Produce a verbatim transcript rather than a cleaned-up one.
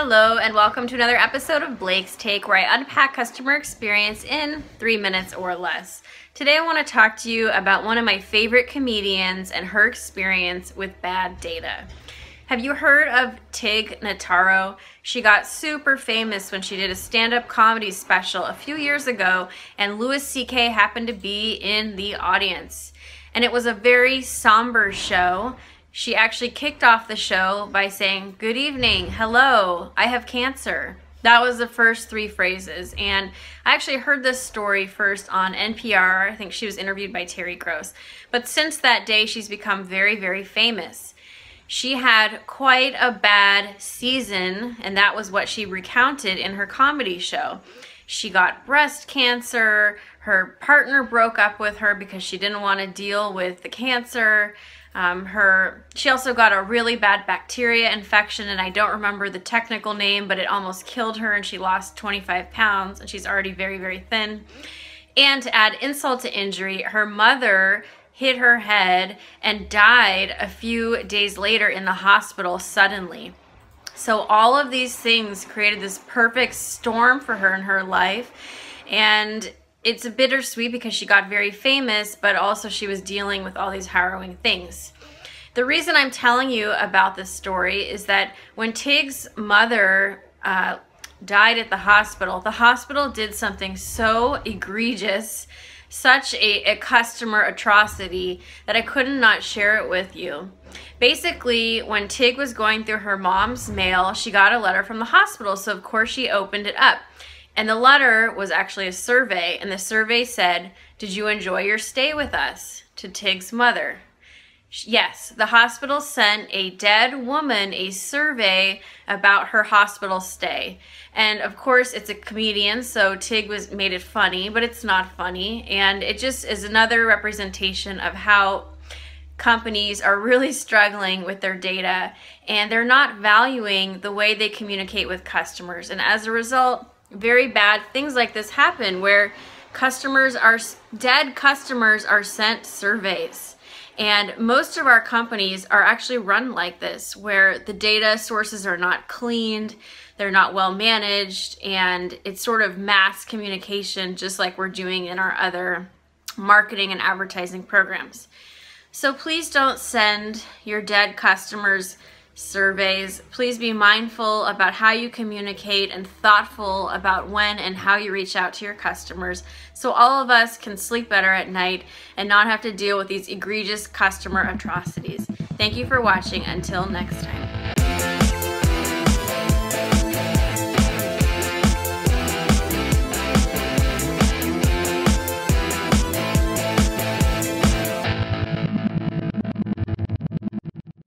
Hello and welcome to another episode of Blake's Take, where I unpack customer experience in three minutes or less. Today I want to talk to you about one of my favorite comedians and her experience with bad data. Have you heard of Tig Notaro? She got super famous when she did a stand-up comedy special a few years ago, and Louis C K happened to be in the audience. And it was a very somber show. She actually kicked off the show by saying, "Good evening, hello, I have cancer." That was the first three phrases. And I actually heard this story first on N P R. I think she was interviewed by Terry Gross. But since that day, she's become very, very famous. She had quite a bad season, and that was what she recounted in her comedy show. She got breast cancer. Her partner broke up with her because she didn't want to deal with the cancer. Um, her, she also got a really bad bacteria infection, and I don't remember the technical name, but it almost killed her, and she lost twenty-five pounds, and she's already very, very thin. And to add insult to injury, her mother hit her head and died a few days later in the hospital suddenly. So all of these things created this perfect storm for her in her life. And it's a bittersweet because she got very famous, but also she was dealing with all these harrowing things. The reason I'm telling you about this story is that when Tig's mother uh, died at the hospital, the hospital did something so egregious, such a, a customer atrocity, that I couldn't not share it with you. Basically, when Tig was going through her mom's mail, she got a letter from the hospital, so of course she opened it up. And the letter was actually a survey, and the survey said, "Did you enjoy your stay with us?" to Tig's mother. Yes, the hospital sent a dead woman a survey about her hospital stay. And of course, it's a comedian, so Tig was made it funny, but it's not funny. And it just is another representation of how companies are really struggling with their data, and they're not valuing the way they communicate with customers. And as a result, very bad things like this happen, where customers are, dead customers are sent surveys. And most of our companies are actually run like this, where the data sources are not cleaned, they're not well managed, and it's sort of mass communication, just like we're doing in our other marketing and advertising programs. So please don't send your dead customers surveys. Please be mindful about how you communicate and thoughtful about when and how you reach out to your customers, so all of us can sleep better at night and not have to deal with these egregious customer atrocities. Thank you for watching. Until next time.